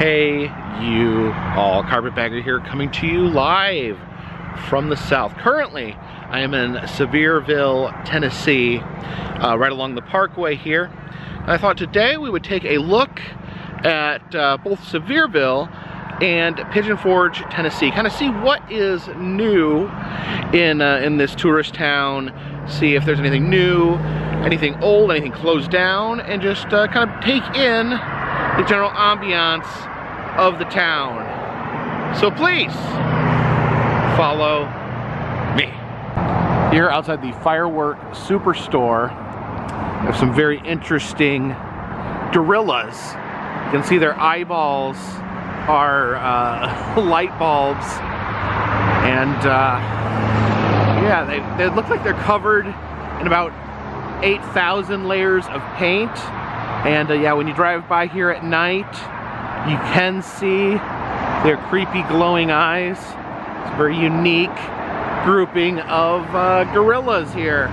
Hey, you all. Carpetbagger here, coming to you live from the south. Currently, I am in Sevierville, Tennessee, right along the parkway here. And I thought today we would take a look at both Sevierville and Pigeon Forge, Tennessee. Kind of see what is new in this tourist town, see if there's anything new, anything old, anything closed down, and just kind of take in the general ambiance of the town. So please, follow me. Here outside the Firework Superstore, we have some very interesting gorillas. You can see their eyeballs are light bulbs, and yeah, they look like they're covered in about 8,000 layers of paint. And yeah, when you drive by here at night, you can see their creepy glowing eyes. It's a very unique grouping of gorillas here.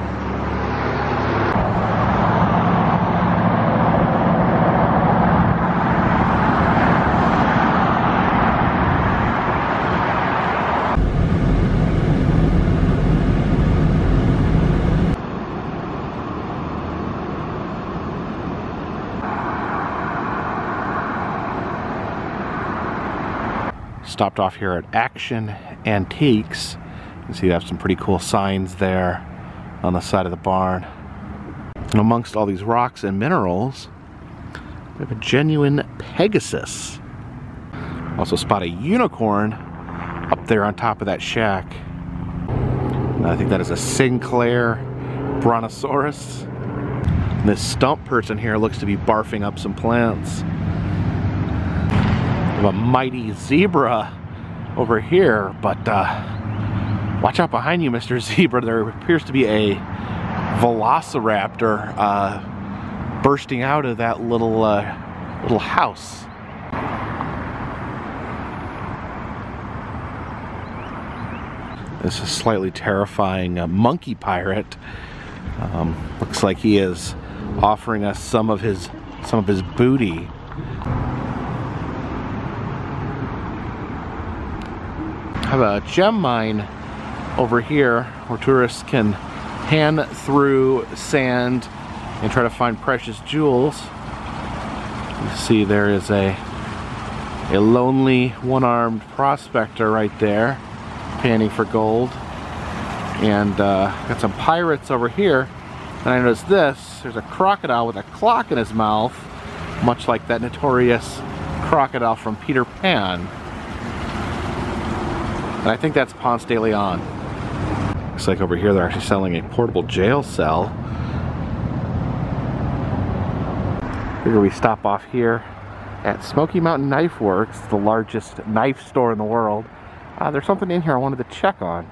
Stopped off here at Action Antiques. You can see they have some pretty cool signs there on the side of the barn. And amongst all these rocks and minerals, we have a genuine Pegasus. Also spot a unicorn up there on top of that shack. And I think that is a Sinclair Brontosaurus. And this stump person here looks to be barfing up some plants. Of a mighty zebra over here, but watch out behind you, Mr. Zebra. There appears to be a velociraptor bursting out of that little little house. This is slightly terrifying monkey pirate. Looks like he is offering us some of his booty. Have a gem mine over here where tourists can pan through sand and try to find precious jewels. You see there is a lonely one-armed prospector right there panning for gold, and got some pirates over here. And I noticed this, there's a crocodile with a clock in his mouth, much like that notorious crocodile from Peter Pan. And I think that's Ponce de Leon. Looks like over here they're actually selling a portable jail cell. Figure we stop off here at Smoky Mountain Knife Works, the largest knife store in the world. There's something in here I wanted to check on.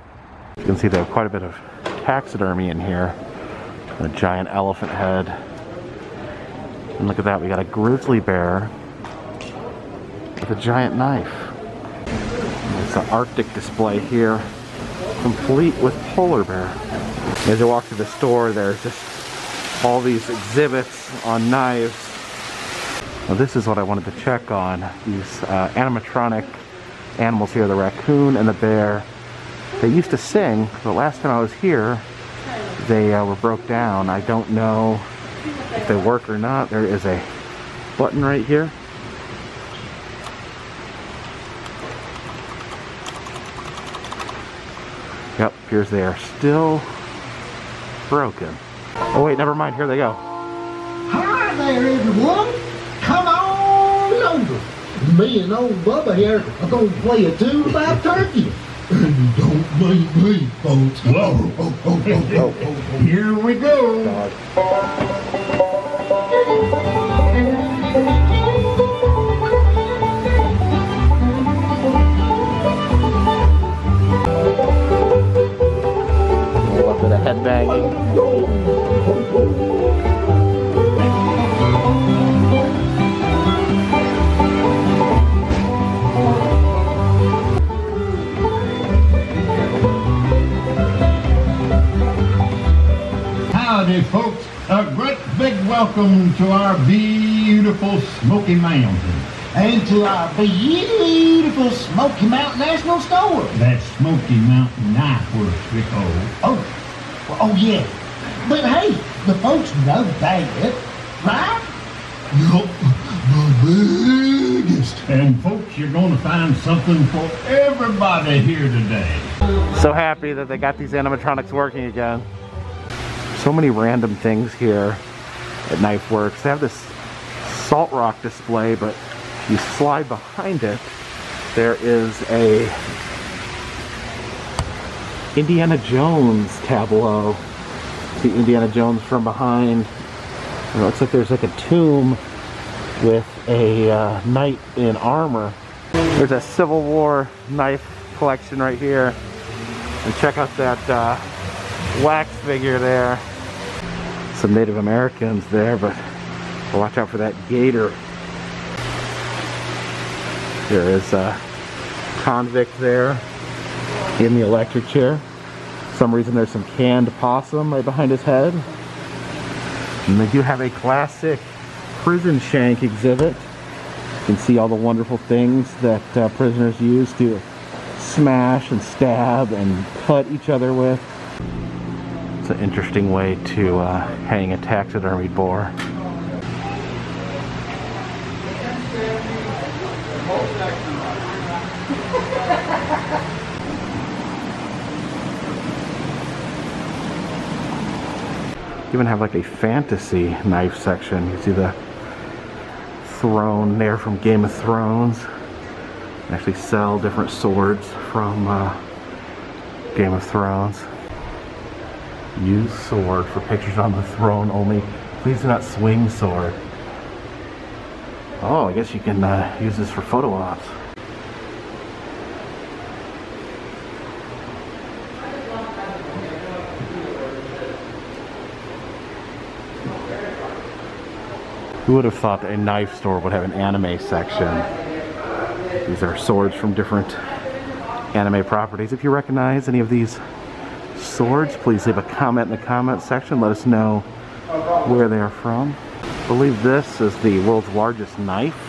You can see they have quite a bit of taxidermy in here. A giant elephant head. And look at that, we got a grizzly bear with a giant knife. It's an Arctic display here, complete with polar bear. As I walk through the store, there's just all these exhibits on knives. Now this is what I wanted to check on, these animatronic animals here, the raccoon and the bear. They used to sing, but last time I was here, they were broke down. I don't know if they work or not. There is a button right here. Yep, appears they are still broken. Oh wait, never mind, here they go. Hi there everyone, come on over. Me and old Bubba here are going to play a tune about turkey. And you don't make me, folks. Oh, oh, oh, oh, oh, oh. Here we go. God. The headbanging. Howdy folks, a great big welcome to our beautiful Smoky Mountain. into our beautiful Smoky Mountain National Store. That's Smoky Mountain Knife Works, we call it. Oh, well, oh yeah. But hey, the folks know that, right? Yup, the biggest. And folks, you're gonna find something for everybody here today. So happy that they got these animatronics working again. So many random things here at Knife Works. They have this salt rock display, but if you slide behind it, there is a Indiana Jones tableau. See Indiana Jones from behind. It looks like there's like a tomb with a knight in armor. There's a Civil War knife collection right here, and check out that wax figure there. Some Native Americans there, but watch out for that gator. There is a convict there in the electric chair. For some reason there's some canned possum right behind his head. And they do have a classic prison shank exhibit. You can see all the wonderful things that prisoners use to smash and stab and cut each other with. It's an interesting way to hang a taxidermy boar. Even have like a fantasy knife section. You see the throne there from Game of Thrones. They actually sell different swords from Game of Thrones. Use sword for pictures on the throne only. Please do not swing sword. Oh, I guess you can use this for photo ops. Who would have thought a knife store would have an anime section? These are swords from different anime properties. If you recognize any of these swords, please leave a comment in the comment section. Let us know where they are from. I believe this is the world's largest knife.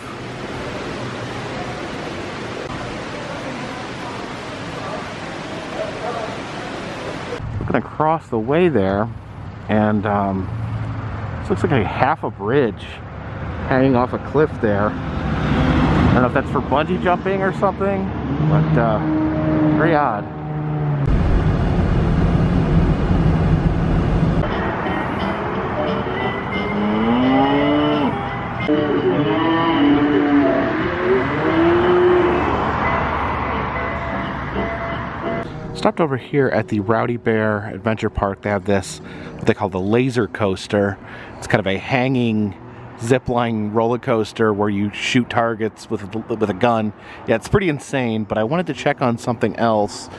Looking across the way there, and this looks like a half a bridge hanging off a cliff there. I don't know if that's for bungee jumping or something, but very odd. Stopped over here at the Rowdy Bear Adventure Park. They have this, what they call the laser coaster. It's kind of a hanging zipline roller coaster where you shoot targets with a gun. Yeah, it's pretty insane, but I wanted to check on something else.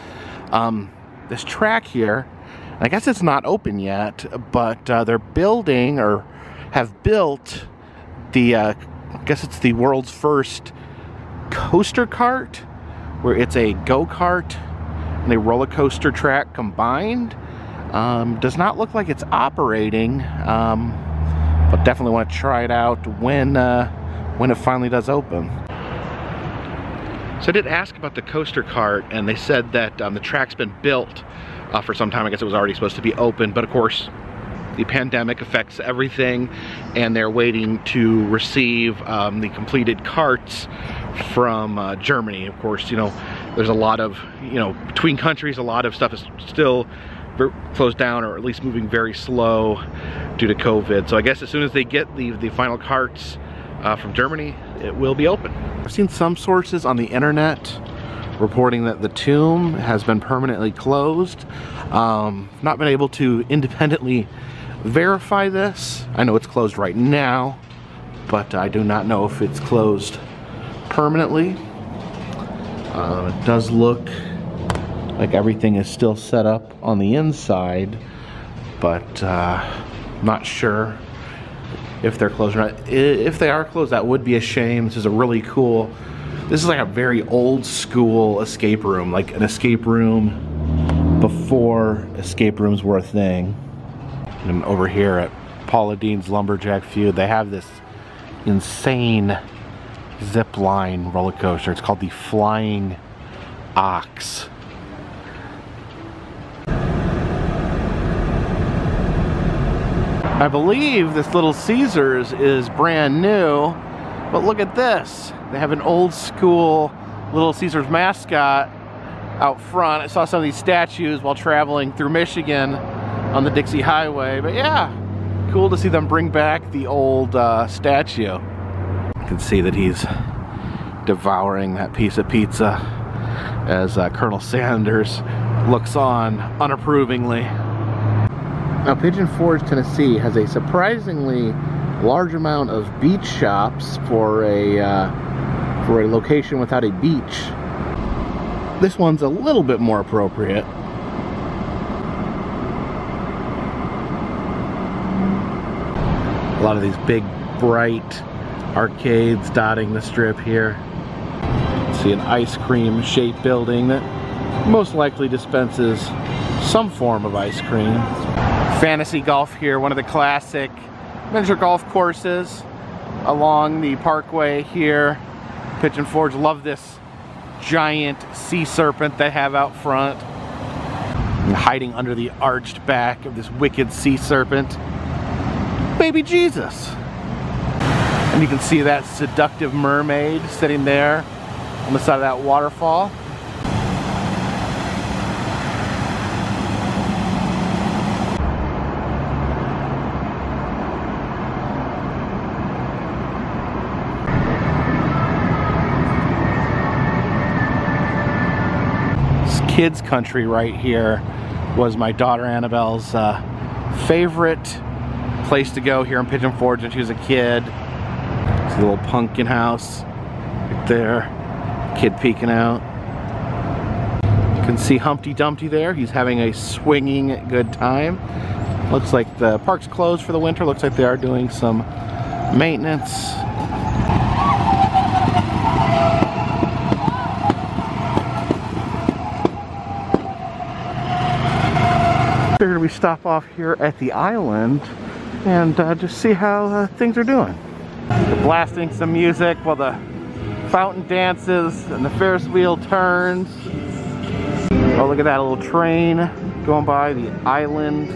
This track here, I guess it's not open yet, but they're building or have built the, I guess it's the world's first coaster cart, where it's a go-kart and a roller coaster track combined. Does not look like it's operating, but definitely want to try it out when it finally does open. So I did ask about the coaster cart, and they said that the track's been built for some time. I guess it was already supposed to be open, but of course the pandemic affects everything, and they're waiting to receive the completed carts from Germany. Of course, you know, there's a lot of, you know, between countries, a lot of stuff is still closed down or at least moving very slow due to COVID. So I guess as soon as they get the final carts from Germany, it will be open. I've seen some sources on the internet reporting that the tomb has been permanently closed. Not been able to independently verify this. I know it's closed right now, but I do not know if it's closed permanently. It does look like everything is still set up on the inside, but not sure if they're closed or not. If they are closed, that would be a shame. This is a really cool, this is like a very old school escape room, like an escape room before escape rooms were a thing. And over here at Paula Deen's Lumberjack Feud, they have this insane zip line roller coaster. It's called the Flying Ox. I believe this Little Caesars is brand new, but look at this. They have an old school Little Caesars mascot out front. I saw some of these statues while traveling through Michigan on the Dixie Highway, but yeah, cool to see them bring back the old statue. You can see that he's devouring that piece of pizza as Colonel Sanders looks on unapprovingly. Now, Pigeon Forge, Tennessee has a surprisingly large amount of beach shops for a location without a beach. This one's a little bit more appropriate. A lot of these big, bright arcades dotting the strip here. See an ice cream shaped building that most likely dispenses some form of ice cream. Fantasy golf here, one of the classic miniature golf courses along the parkway here. Pigeon Forge, love this giant sea serpent they have out front. And hiding under the arched back of this wicked sea serpent, baby Jesus. And you can see that seductive mermaid sitting there on the side of that waterfall. Kids Country right here was my daughter Annabelle's favorite place to go here in Pigeon Forge when she was a kid. It's a little pumpkin house right there, kid peeking out. You can see Humpty Dumpty there. He's having a swinging good time. Looks like the park's closed for the winter. Looks like they are doing some maintenance. Figured we stop off here at the island and just see how things are doing. They're blasting some music while the fountain dances and the Ferris wheel turns. Oh, look at that little train going by, the Island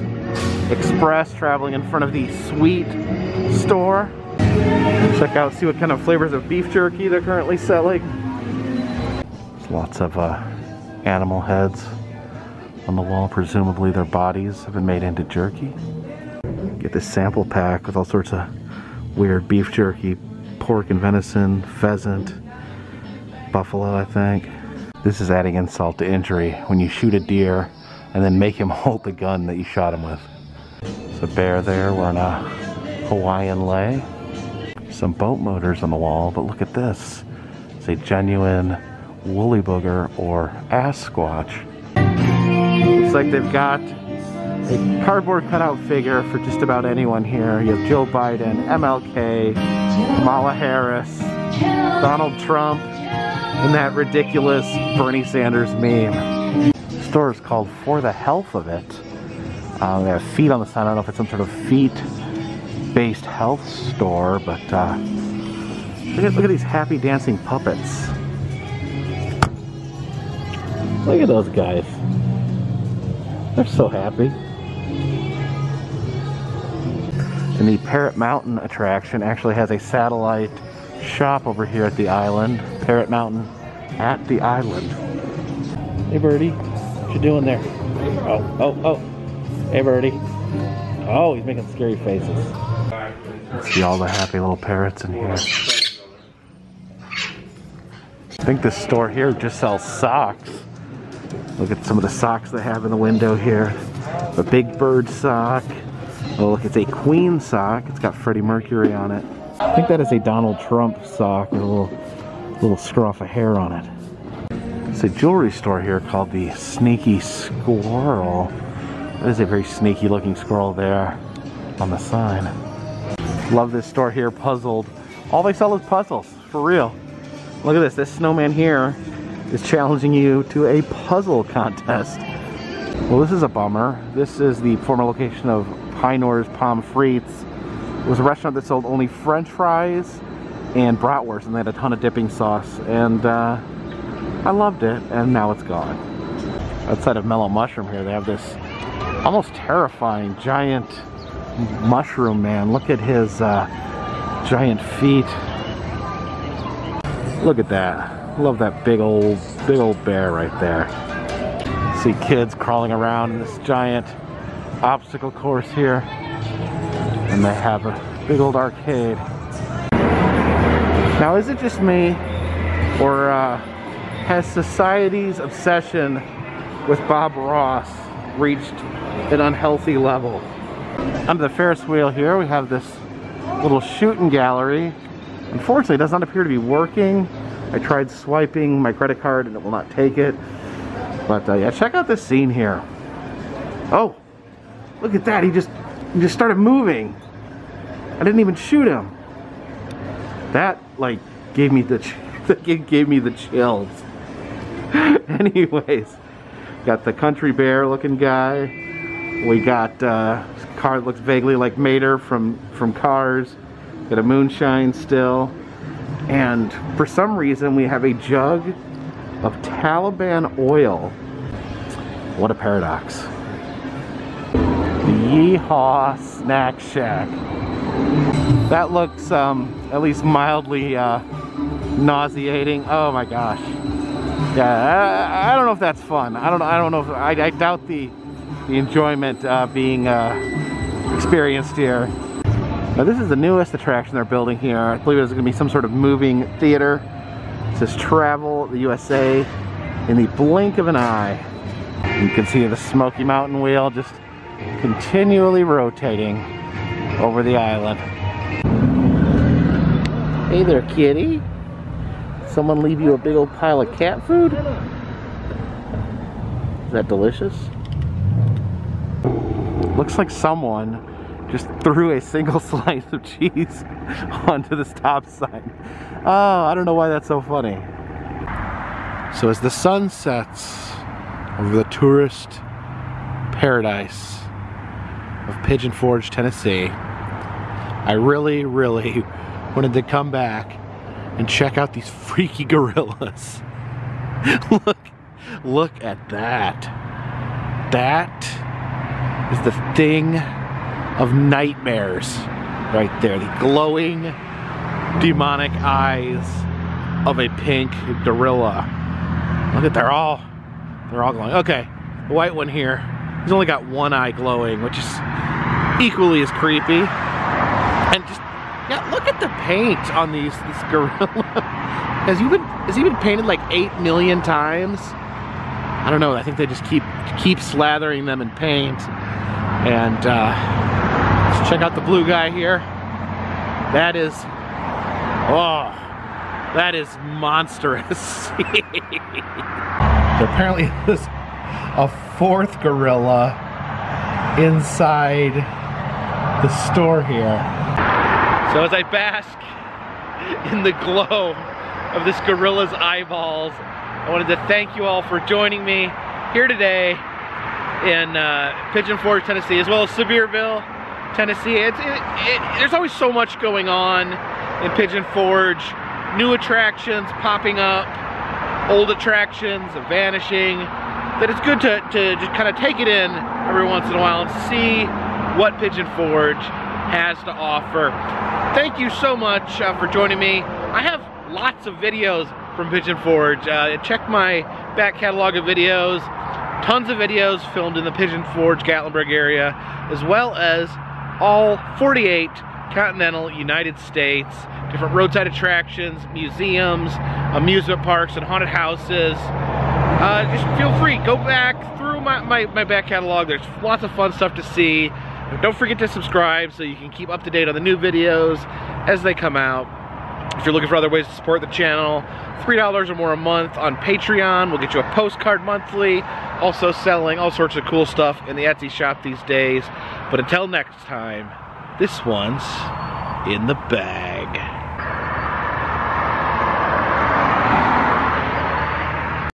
Express traveling in front of the sweet store. Check out, see what kind of flavors of beef jerky they're currently selling. There's lots of animal heads on the wall. Presumably their bodies have been made into jerky. Get this sample pack with all sorts of weird beef jerky, pork and venison, pheasant, buffalo, I think. This is adding insult to injury when you shoot a deer and then make him hold the gun that you shot him with. There's a bear there wearing a Hawaiian lei. Some boat motors on the wall, but look at this. It's a genuine woolly booger or ass squatch. Looks like they've got a cardboard cutout figure for just about anyone here. You have Joe Biden, MLK, Kamala Harris, Donald Trump, and that ridiculous Bernie Sanders meme. The store is called For the Health of It. They have feet on the sign. I don't know if it's some sort of feet-based health store, but look at these happy dancing puppets. Look at those guys. They're so happy. And the Parrot Mountain attraction actually has a satellite shop over here at the island. Parrot Mountain at the island. Hey Bertie, what you doing there? Oh, oh, oh. Hey Bertie. Oh, he's making scary faces. See all the happy little parrots in here. I think this store here just sells socks. Look at some of the socks they have in the window here. A big bird sock. Oh, look, it's a queen sock. It's got Freddie Mercury on it. I think that is a Donald Trump sock with a little scruff of hair on it. It's a jewelry store here called the Snaky Squirrel. That is a very sneaky looking squirrel there on the sign. Love this store here, Puzzled. All they sell is puzzles, for real. Look at this, this snowman here is challenging you to a puzzle contest. Well, this is a bummer. This is the former location of Pinor's Pom Frites. It was a restaurant that sold only French fries and bratwurst, and they had a ton of dipping sauce, and I loved it, and now it's gone. Outside of Mellow Mushroom here, they have this almost terrifying giant mushroom man. Look at his giant feet. Look at that. Love that big old bear right there. See kids crawling around in this giant obstacle course here, and they have a big old arcade. Now, is it just me, or has society's obsession with Bob Ross reached an unhealthy level? Under the Ferris wheel here we have this little shooting gallery. Unfortunately, it does not appear to be working. I tried swiping my credit card and it will not take it, but yeah, check out this scene here. Oh, look at that, he just started moving. I didn't even shoot him. That like gave me the chills. Anyways, got the country bear looking guy. We got a car that looks vaguely like Mater from Cars. Got a moonshine still. And for some reason we have a jug of Taliban oil. What a paradox. The Yeehaw Snack Shack. That looks at least mildly nauseating. Oh my gosh. Yeah, I don't know if that's fun. I don't know if I doubt the enjoyment being experienced here. Now this is the newest attraction they're building here. I believe there's going to be some sort of moving theater. It says travel the USA in the blink of an eye. You can see the Smoky Mountain Wheel just continually rotating over the island. Hey there, kitty. Someone leave you a big old pile of cat food? Is that delicious? Looks like someone just threw a single slice of cheese onto the stop sign. Oh, I don't know why that's so funny. So as the sun sets over the tourist paradise of Pigeon Forge, Tennessee, I really, really wanted to come back and check out these freaky gorillas. Look at that. That is the thing of nightmares right there. The glowing demonic eyes of a pink gorilla. Look at, they're all glowing. Okay, the white one here, he's only got one eye glowing, which is equally as creepy. And just, yeah, look at the paint on this gorilla. has he been painted like 8 million times? I don't know, I think they just keep slathering them in paint. And let's check out the blue guy here. That is, oh, that is monstrous. So apparently there's a fourth gorilla inside the store here. So as I bask in the glow of this gorilla's eyeballs, I wanted to thank you all for joining me here today in Pigeon Forge, Tennessee, as well as Sevierville, Tennessee. There's always so much going on in Pigeon Forge. New attractions popping up, old attractions vanishing, that it's good to just kind of take it in every once in a while and see what Pigeon Forge has to offer. Thank you so much for joining me. I have lots of videos from Pigeon Forge. Check my back catalog of videos. Tons of videos filmed in the Pigeon Forge, Gatlinburg area, as well as all 48 continental United States, different roadside attractions, museums, amusement parks, and haunted houses. Just feel free, go back through my back catalog. There's lots of fun stuff to see. Don't forget to subscribe so you can keep up to date on the new videos as they come out. If you're looking for other ways to support the channel, $3 or more a month on Patreon. We'll get you a postcard monthly. Also selling all sorts of cool stuff in the Etsy shop these days. But until next time, this one's in the bag.